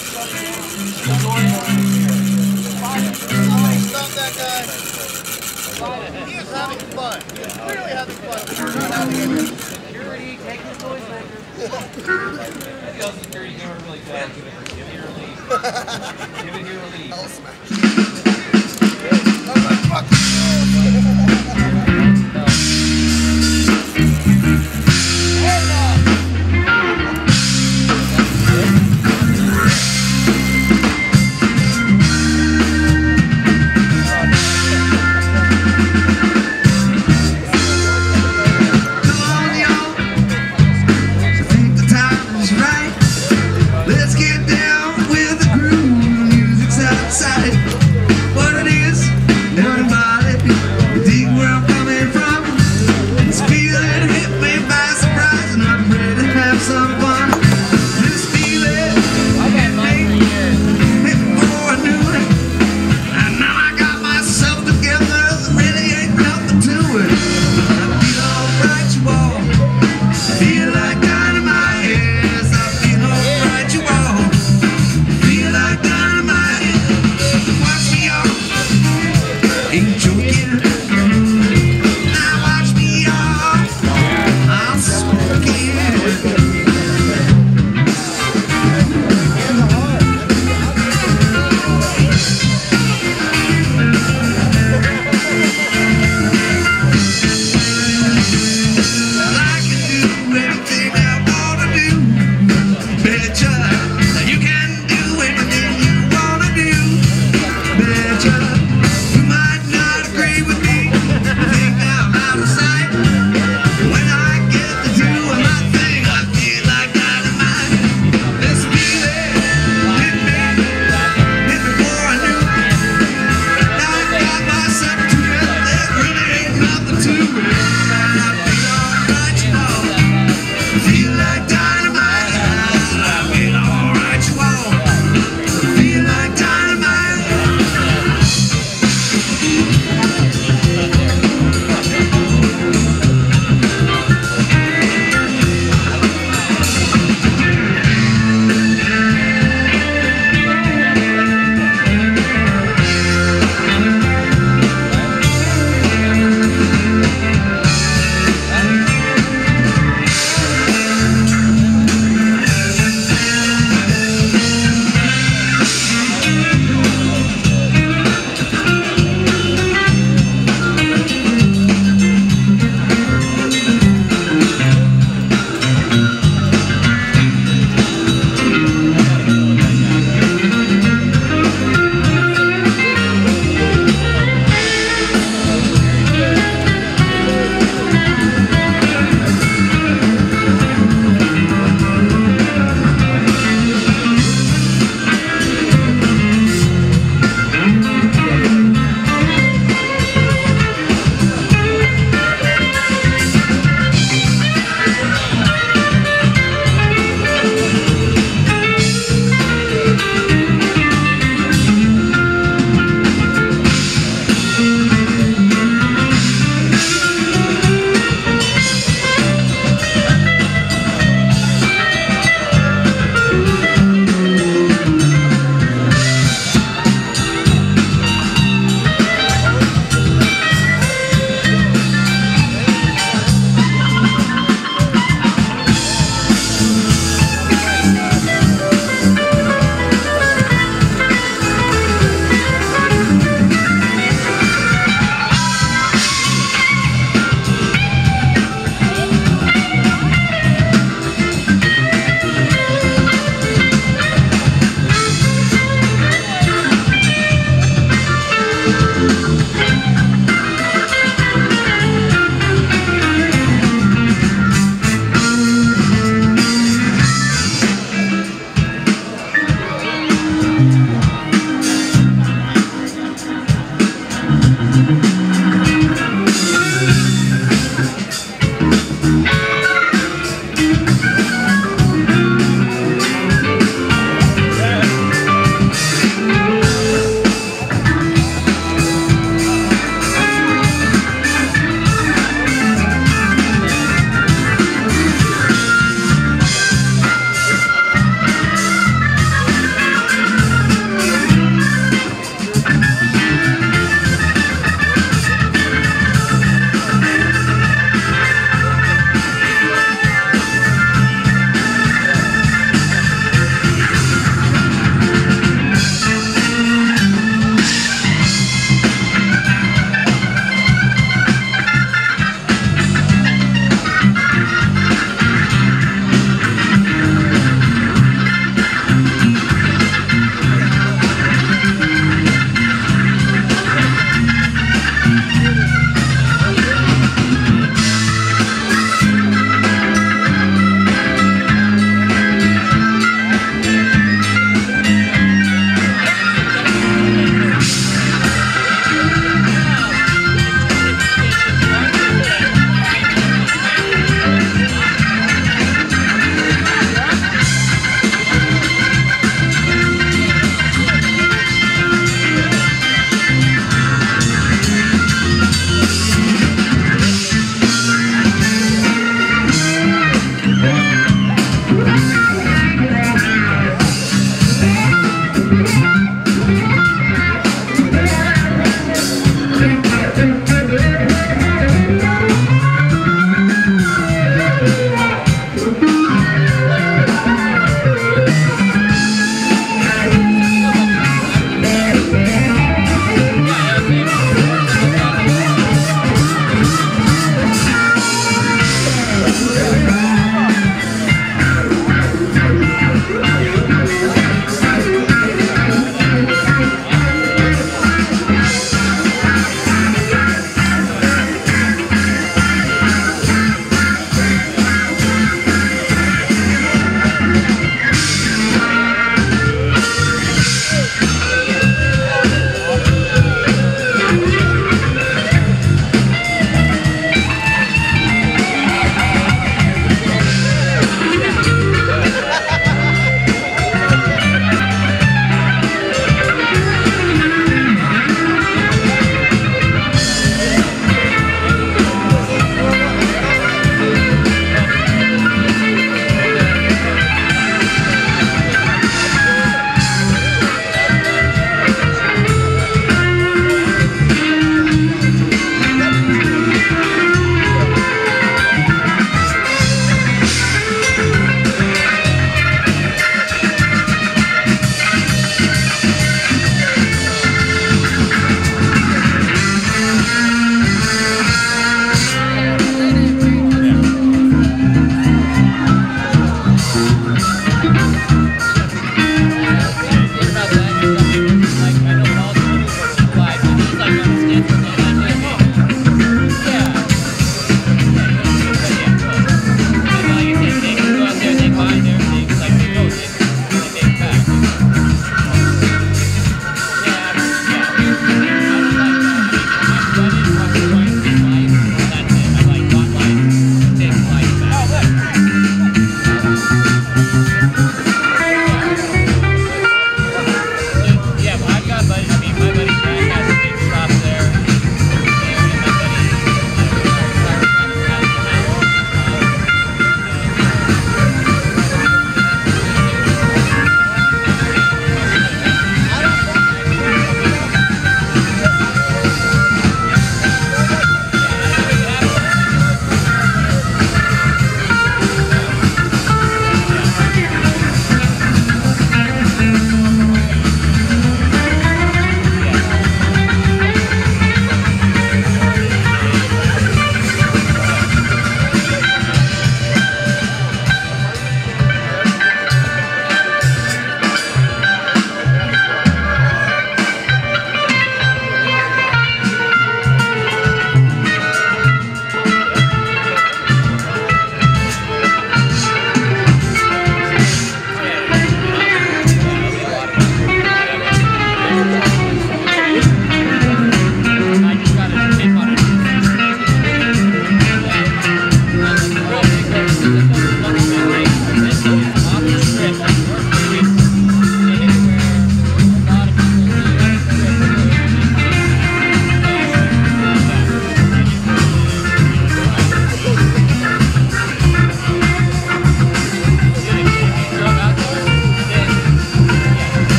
Stop that guy. He is having fun. He is clearly having fun. We're not having any. Security, take your toys back. You know, security never really does. Give it your lead. Give it your lead. I'll smash you. I'm like, fuck you. Let's get down with the groove. Music's outside.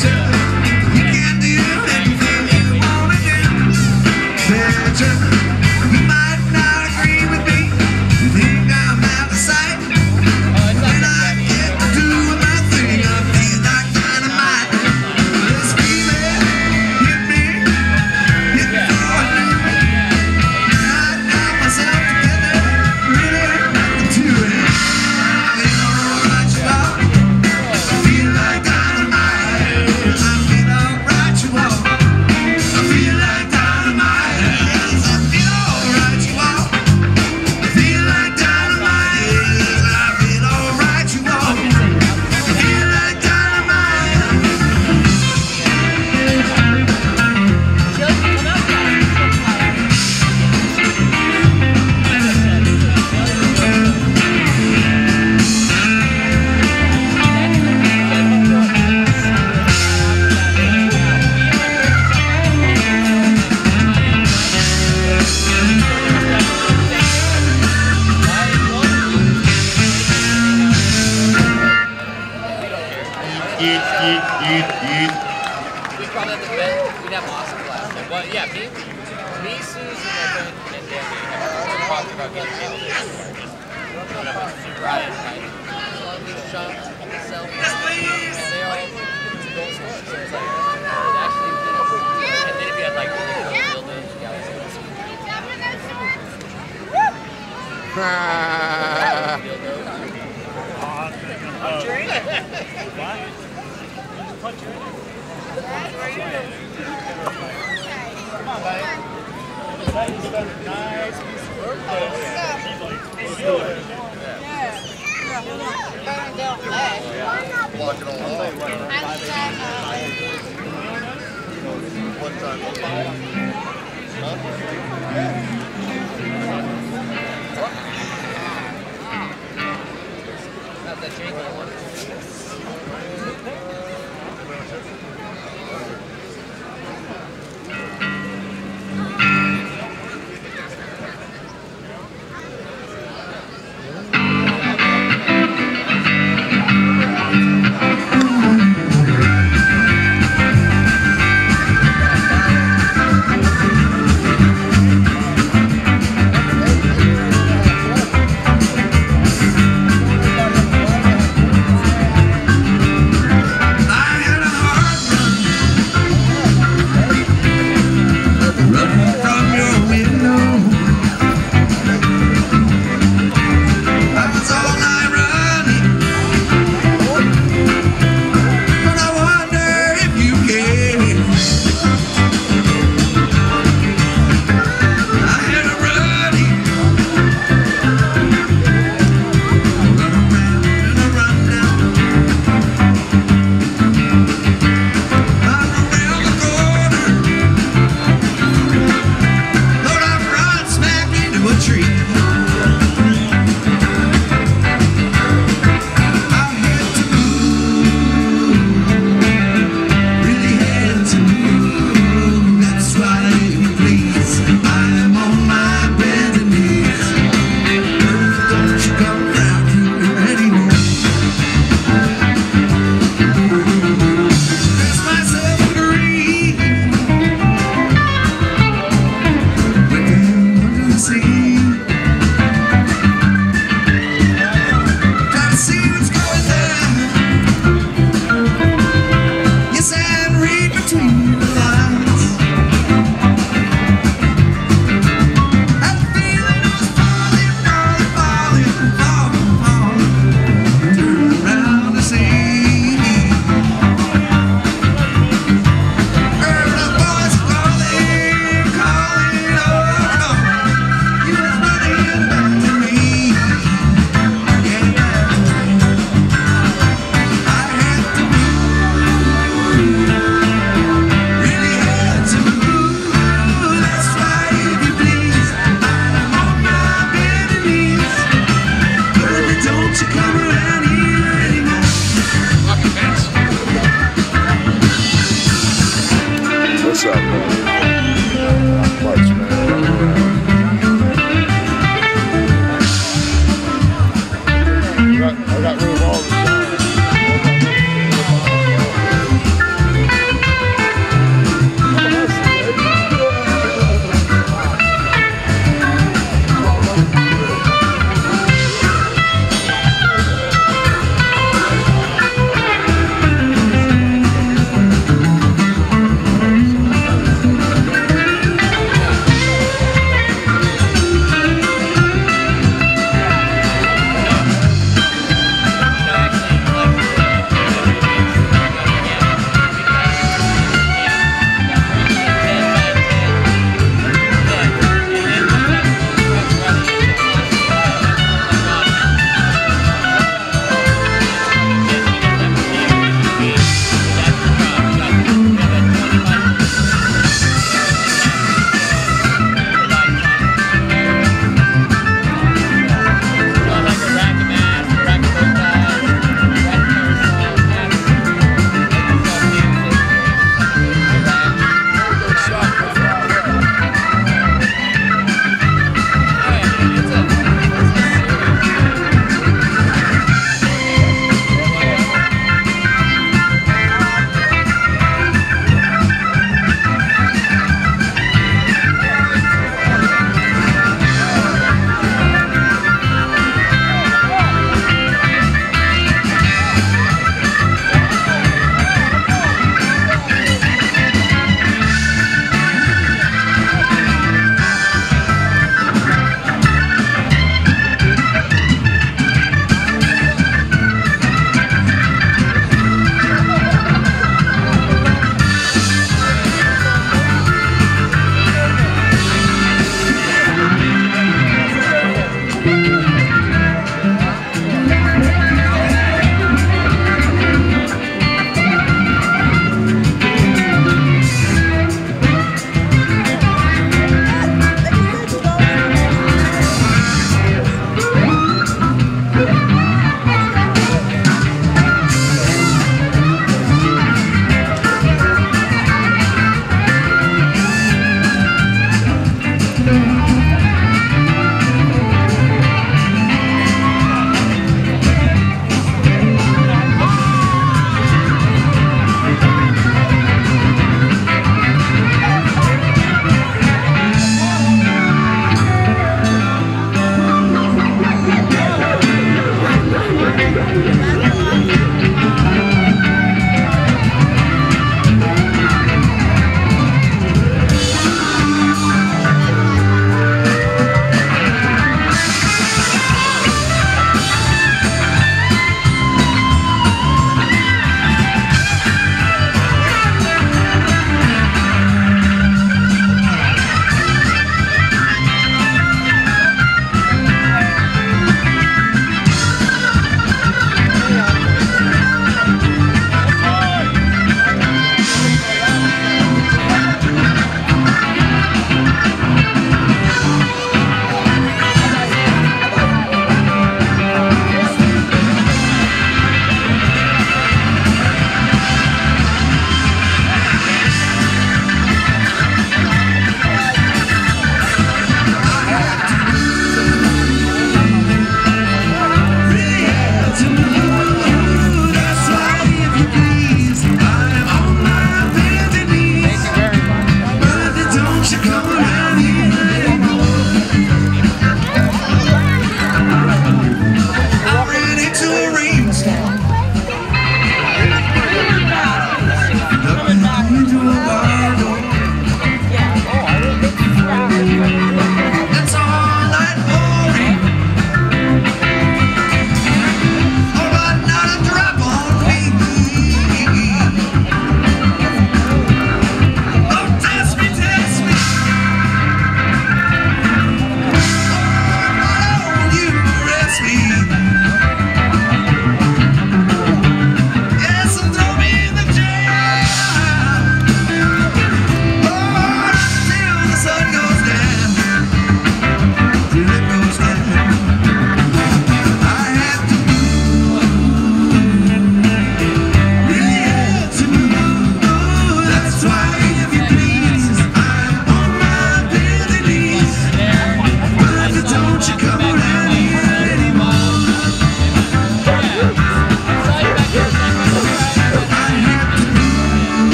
We called it the best. We never lost the class. Well, yeah, me, Susan, and Debbie have talked about getting able to and then if you had like buildings, you guys would have seen. Come on, buddy. Buddy's done a nice piece of work there. He's like, walking along. One time, one time. Not that Jake I got rid of all the stuff.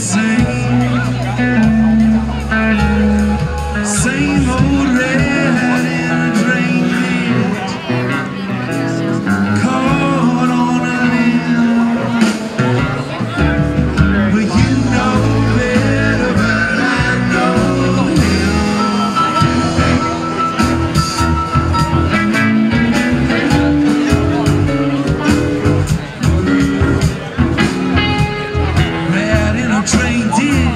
sing. Same old red and green meat caught on a limb. But you know better, but I know him. Rat in a train did.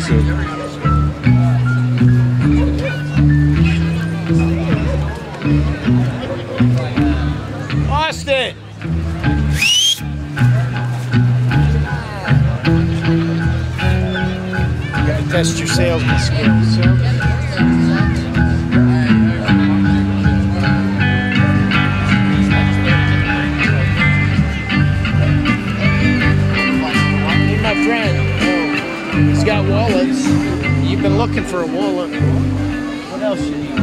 you soon. Test your salesman skills. My friend, he's got wallets. You've been looking for a wallet. What else you need?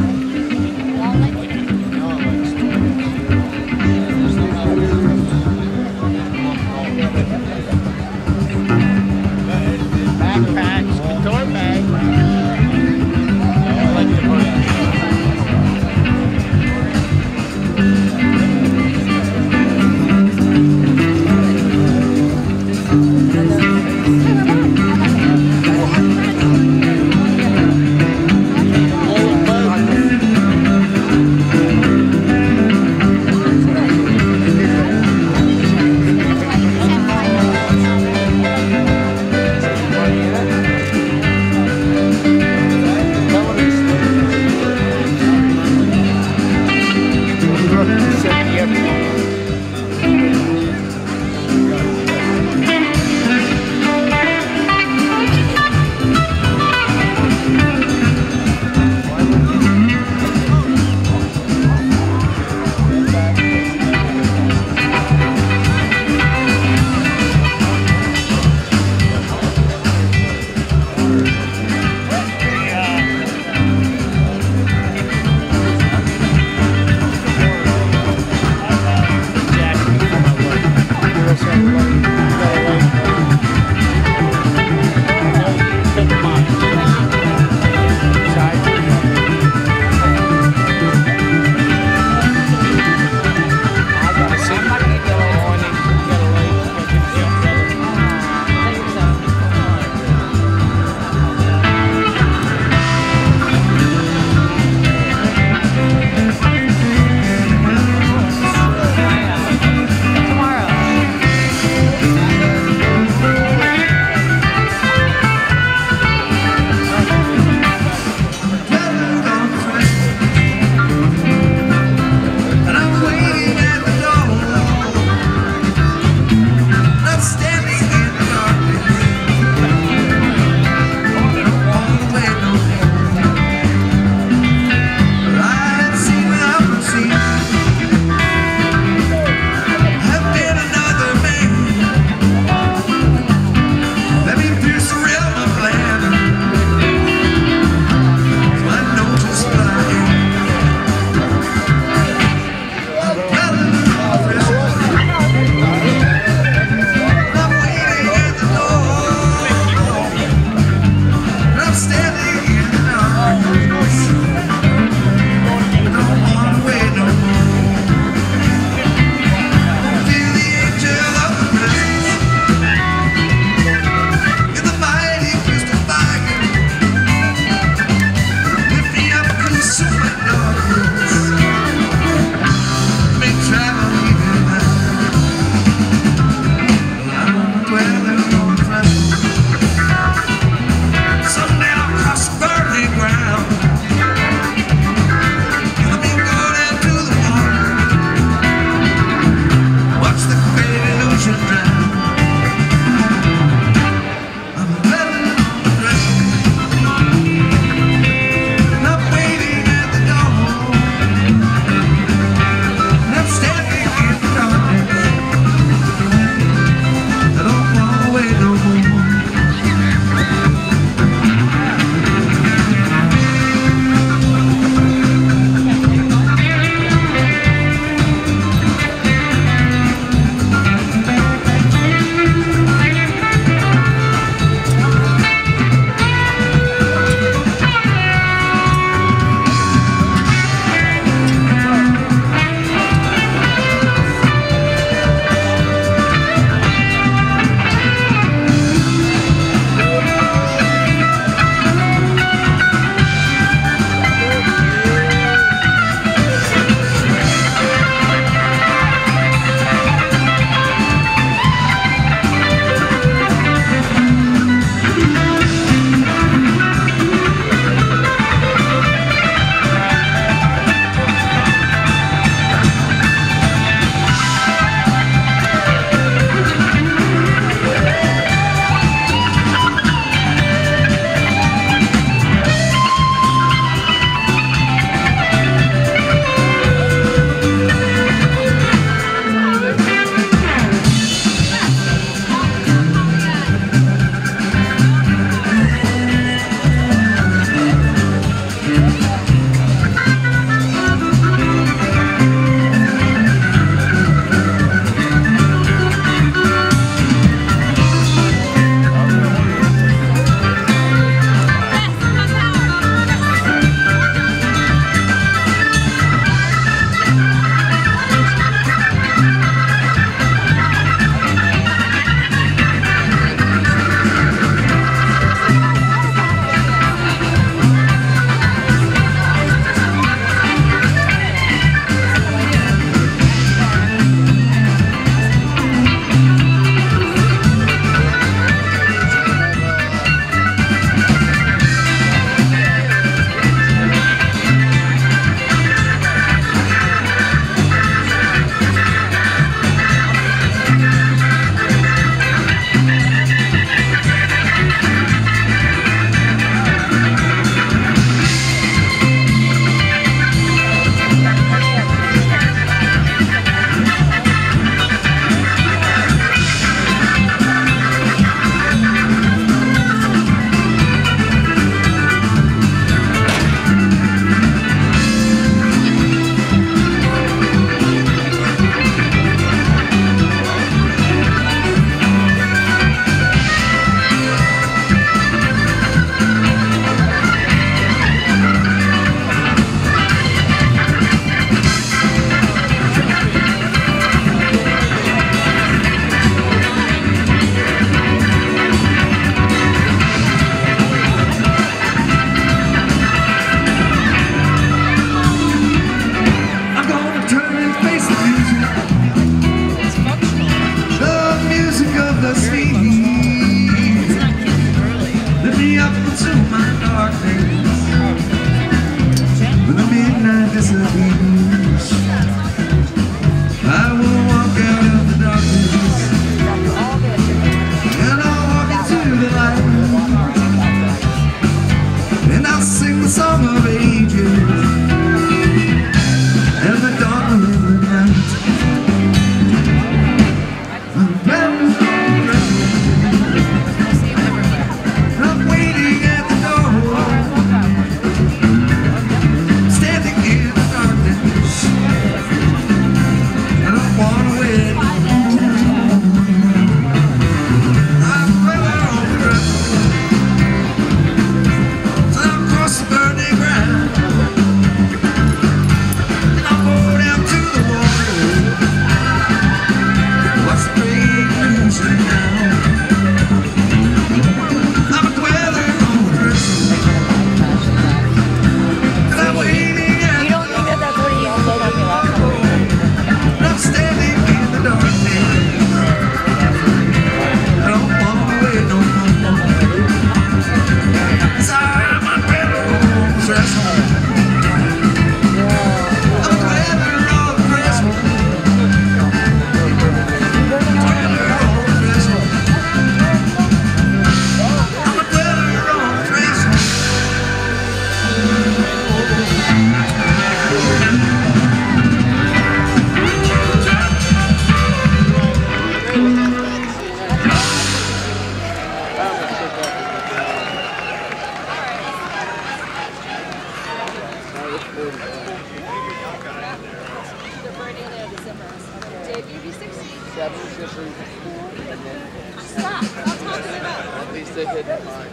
Stop. Stop talking about it. At least they hidden mine.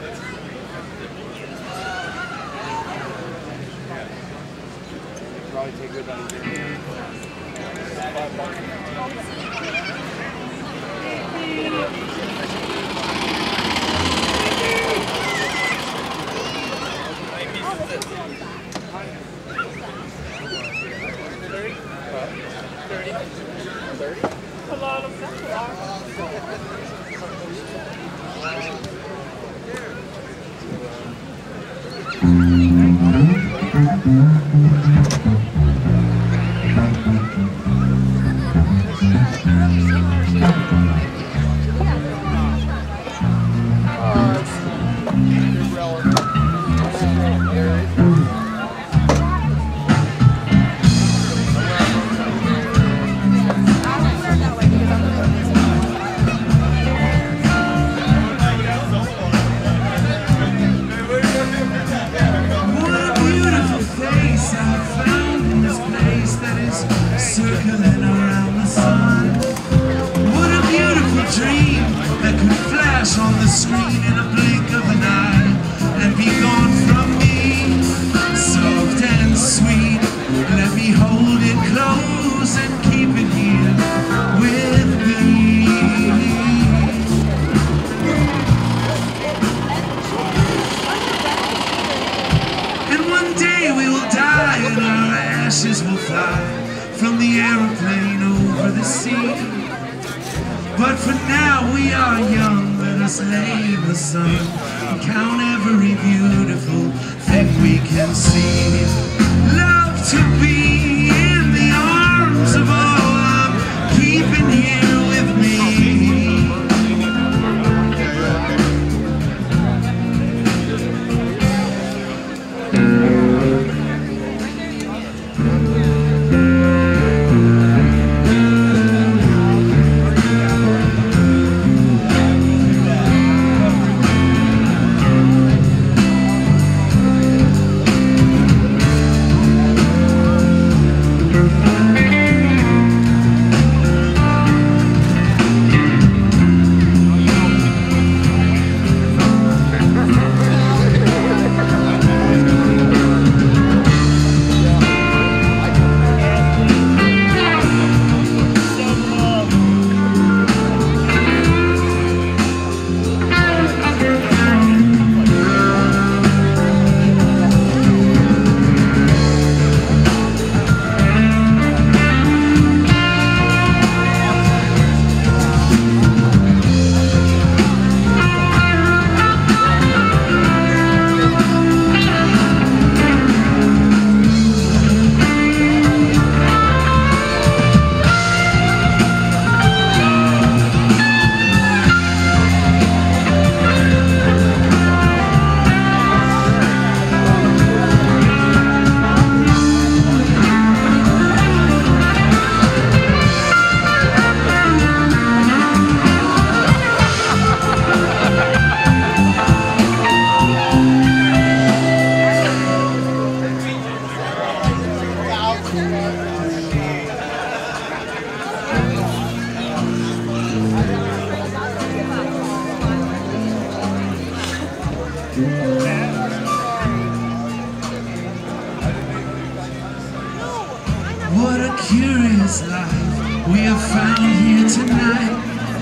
Probably take good on the $30? A lot of them circling around the sun. What a beautiful dream that could flash on the screen in a blink of an eye and be gone from me. Soft and sweet, let me hold it close and keep it here with me. And one day we will die and our ashes will fly from the aeroplane over the sea. But for now we are young, let us lay in the sun and count every beautiful thing we can see. Love to be in the arms of all I'm keeping here with me. What a curious life we have found here tonight.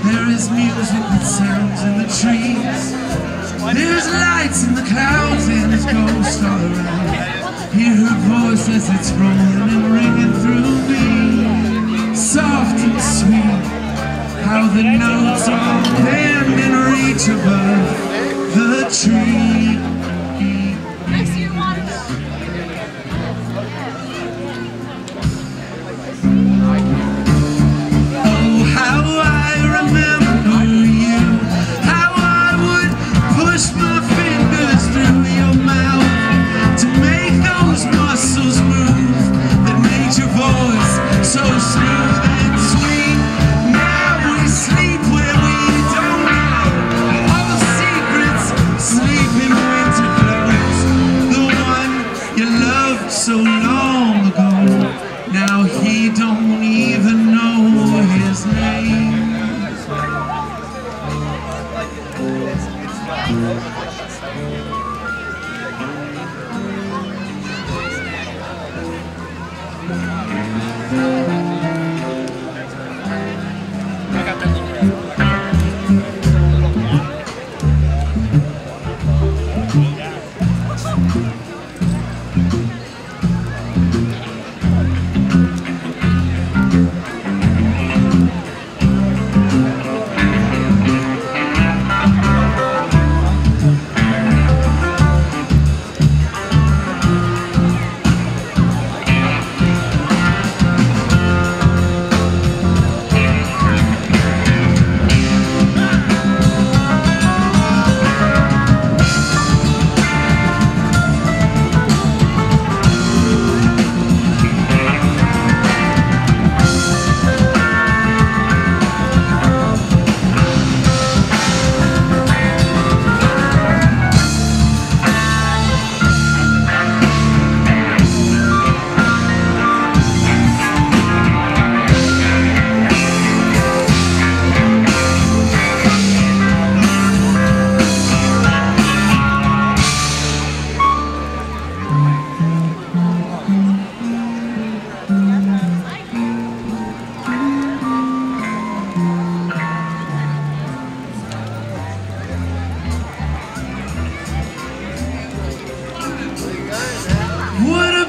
There is music that sounds in the trees, there's lights in the clouds and there's ghosts all around. Hear her voice as it's rolling and ringing through me. Soft and sweet, how the notes all bend and reach above the tree. So smooth and sweet. Now we sleep where we don't.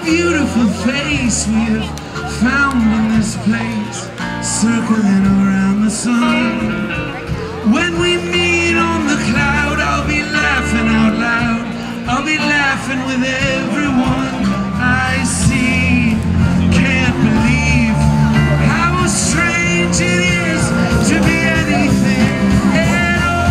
Beautiful face we have found in this place, circling around the sun. When we meet on the cloud, I'll be laughing out loud. I'll be laughing with everyone I see. Can't believe how strange it is to be anything at all.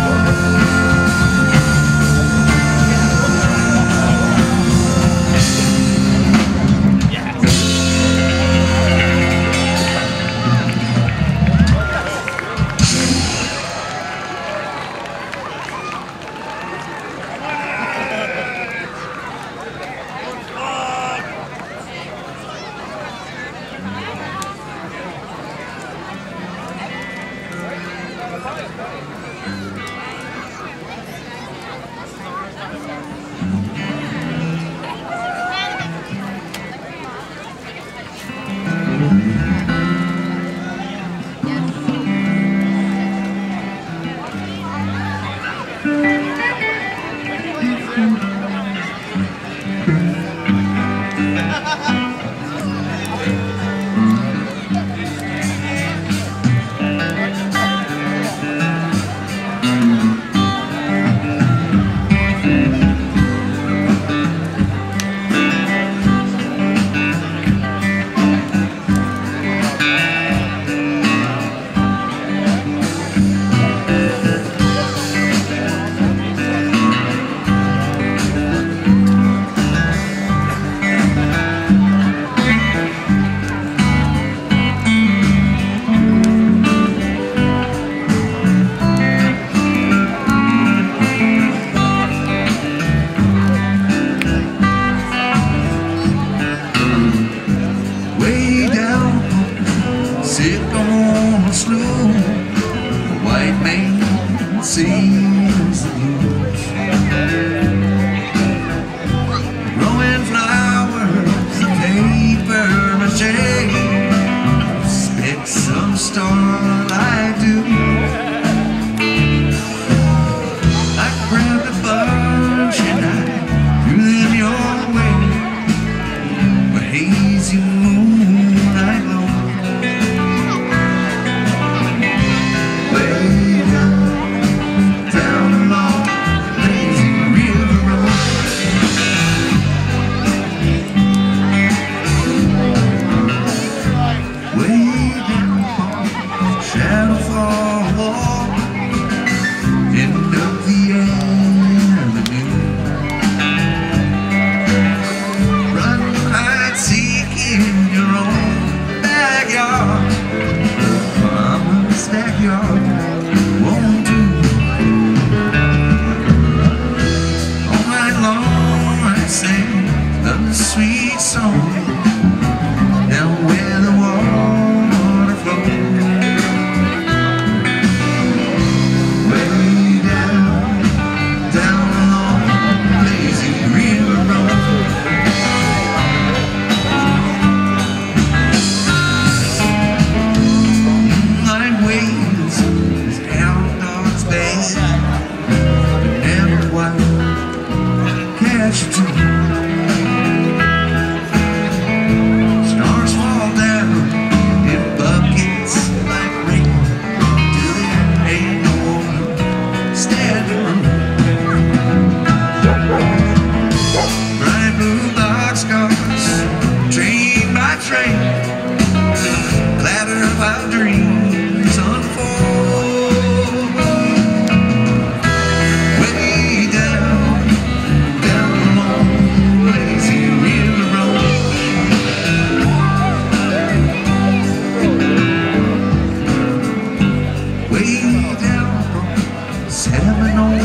Way down, down alone. and a white cast.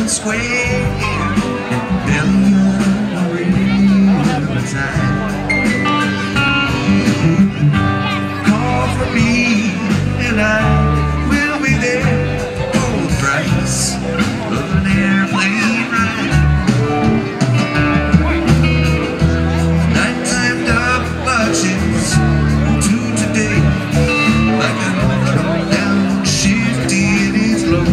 Square, down the riverside. Call for me, and I will be there. Oh, the price of an airplane ride. Nighttime dark watches to today, like a drop down shift in its low.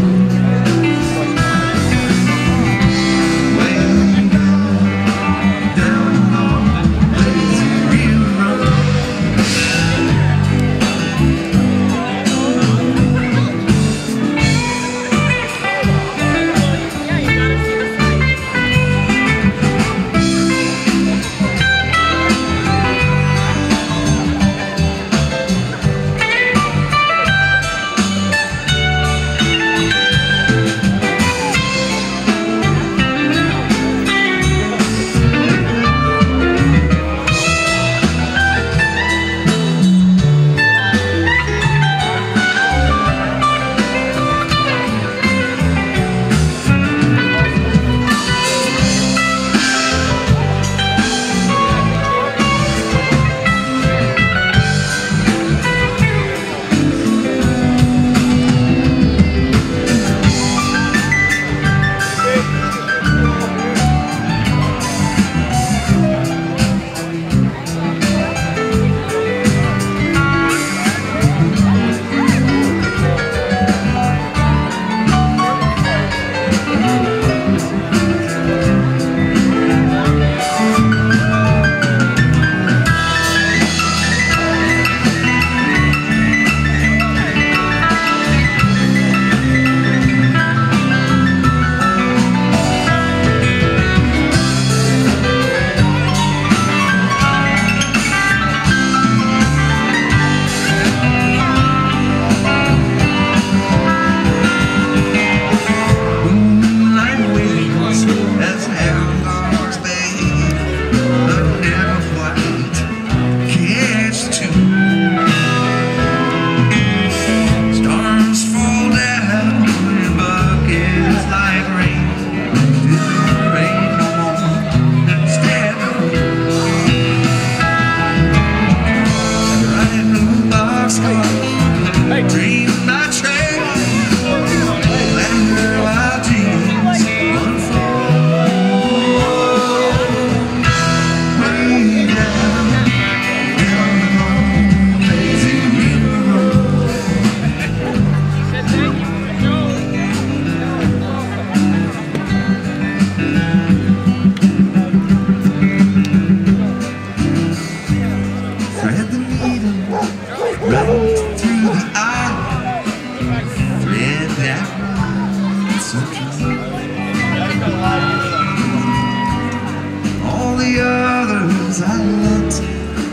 All the others I let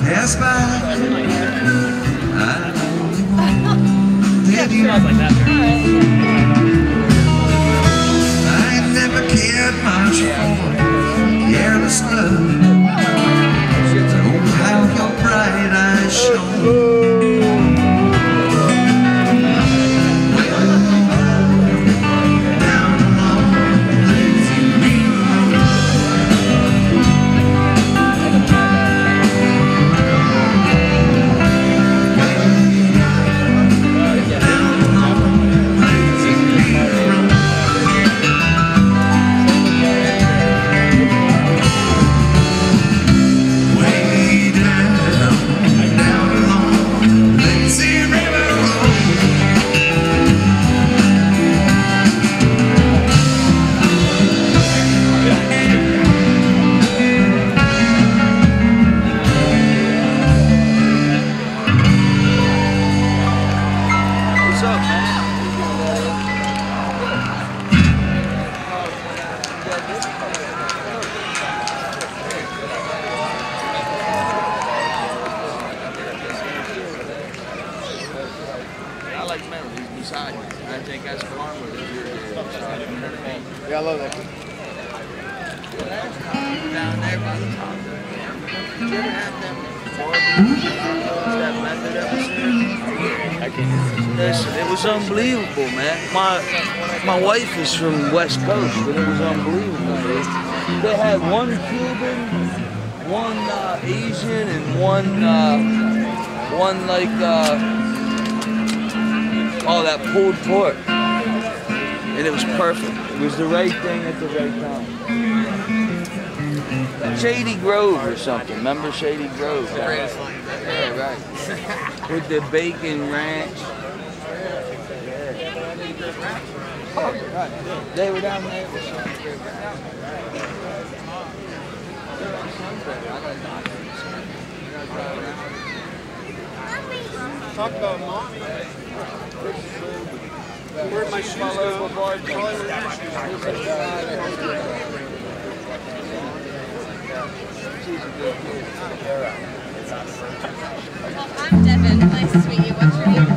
pass by. I'm only one that you. I never cared much for careless love. Oh, how your bright eyes shone. Yeah, I love that. Down there by the top. Do you ever have them that method? I can't. Listen, it was unbelievable, man. My wife is from the West Coast, and it was unbelievable, man. They had one Cuban, one Asian, and one like that pulled pork. And it was perfect. It was the right thing at the right time. Shady Grove or something. Remember Shady Grove? Yeah, right. With the bacon ranch. They were down there. Talk about mommy. Where'd my shoes go? I'm Devin. Nice to meet you. What's your name?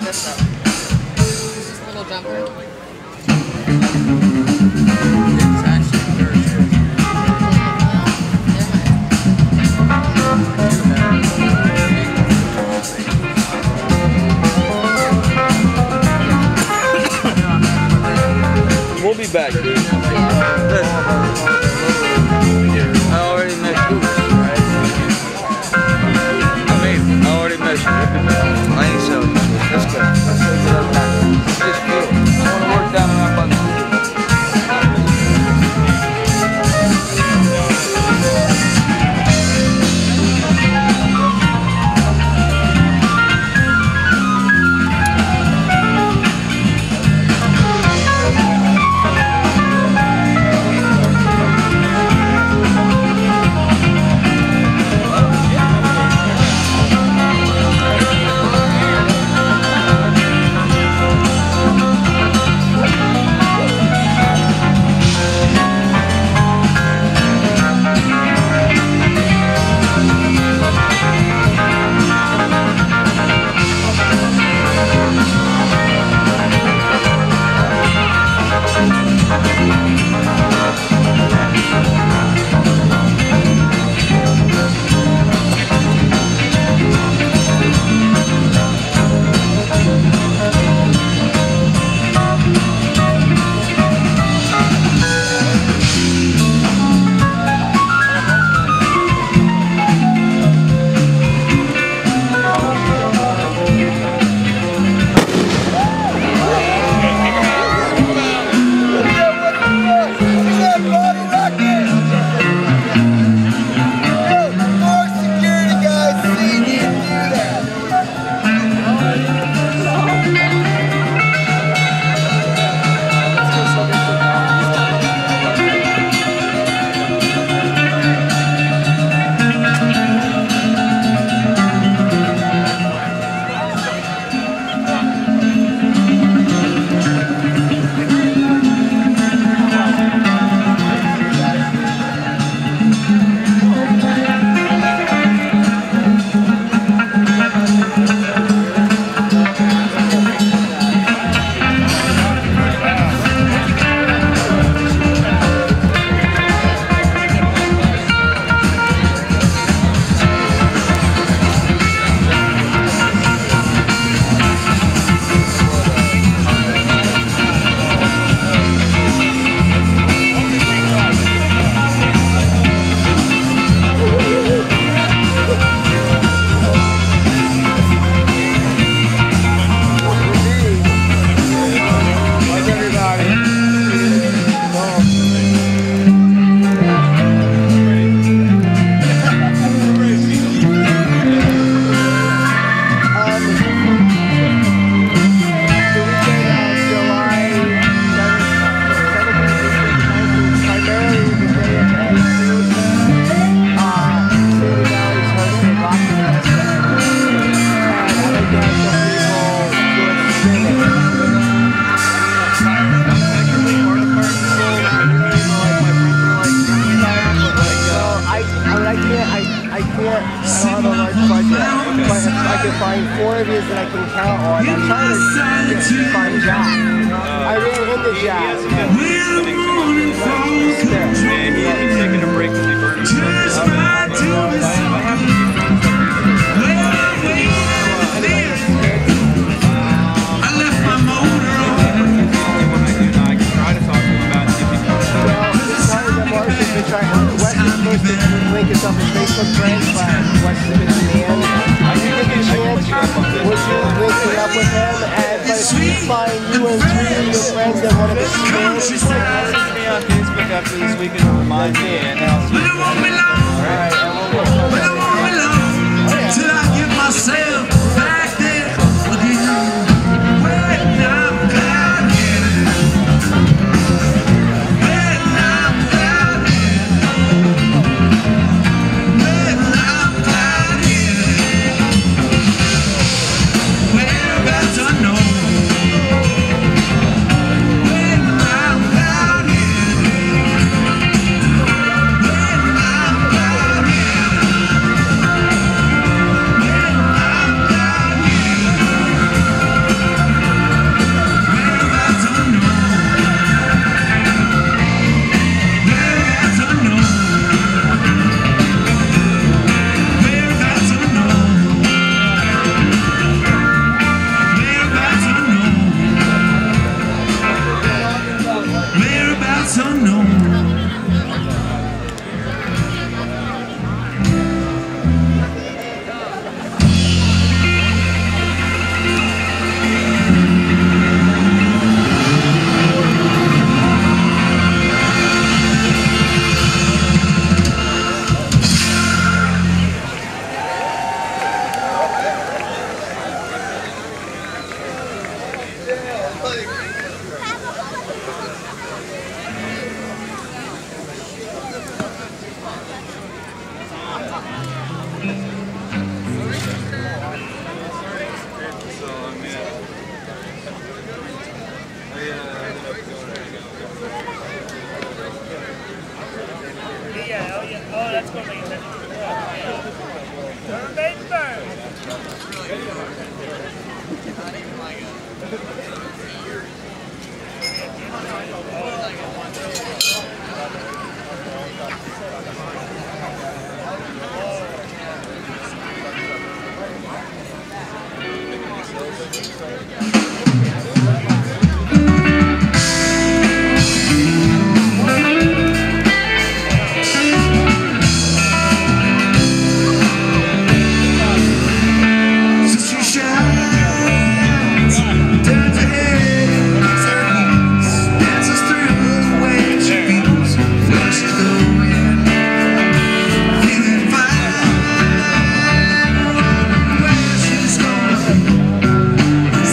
like this though. Just a little jumper. We'll be back, dude. I already messed with it, right? I mean, I already messed with it. I ain't so. That's good. That's so good. It's just cool. I want to work down on my buttons.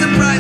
Surprise!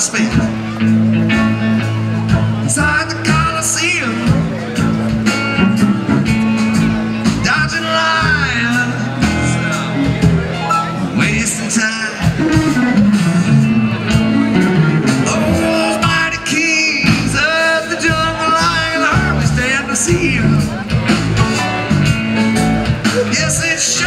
last week inside the Coliseum, dodging lions, wasting time. Oh, those mighty kings of the jungle, lion hardly stand to see you. Yes, it sure.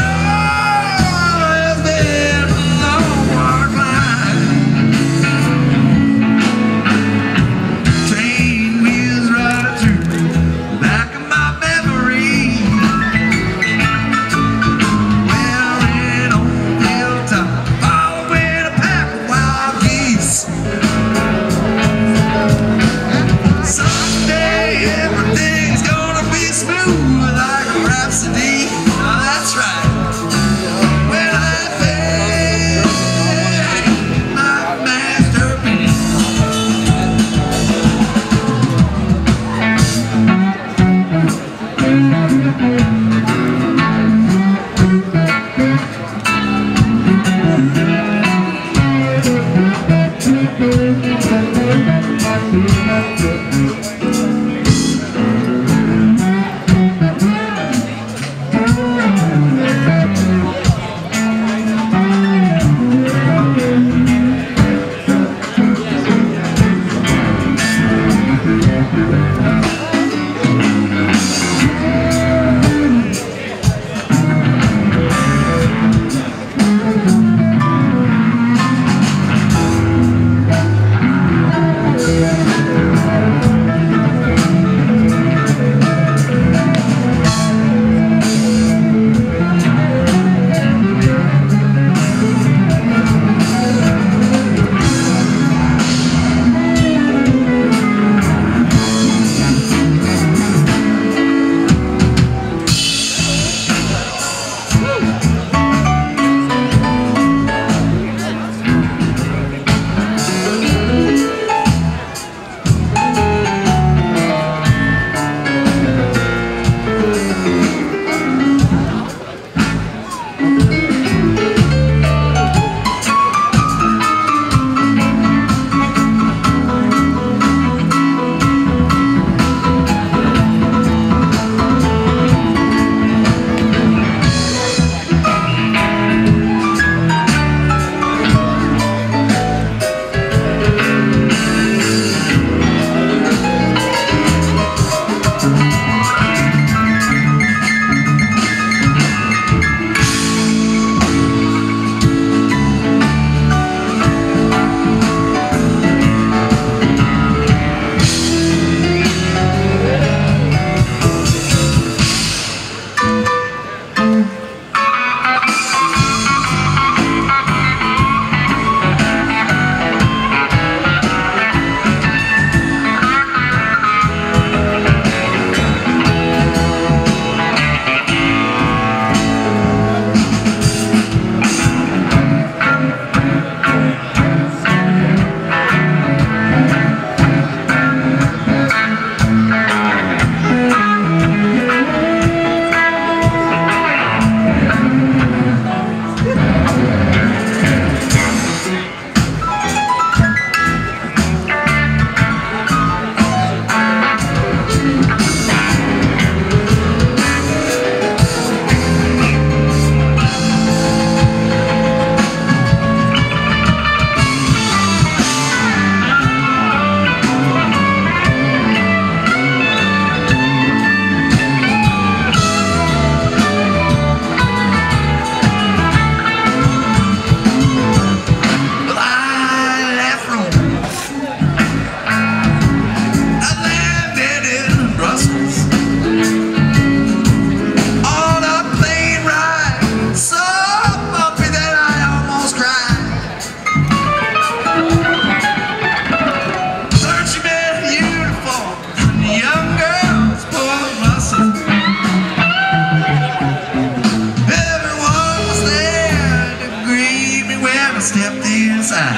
Stepped inside.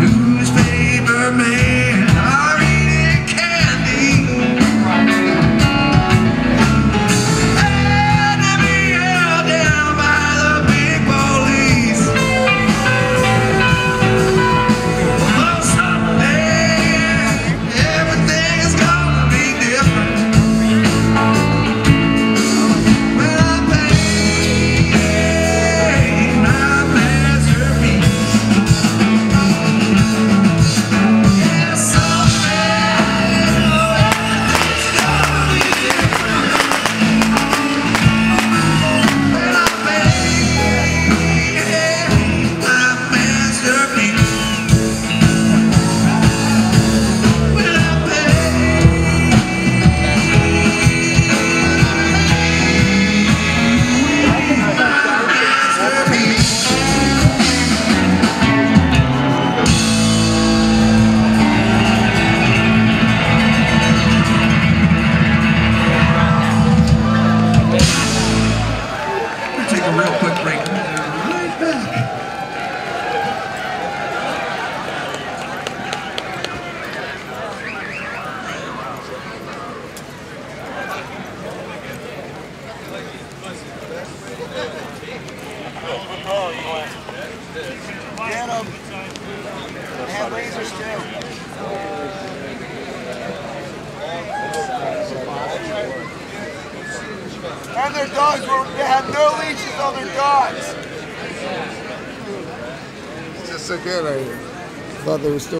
Newspaper man, I'm eating candy. Had to be held down by the big police. Oh, you want this? Get them. They have razors too. And their dogs they have no leashes on their dogs. It's just so good. I thought they were still.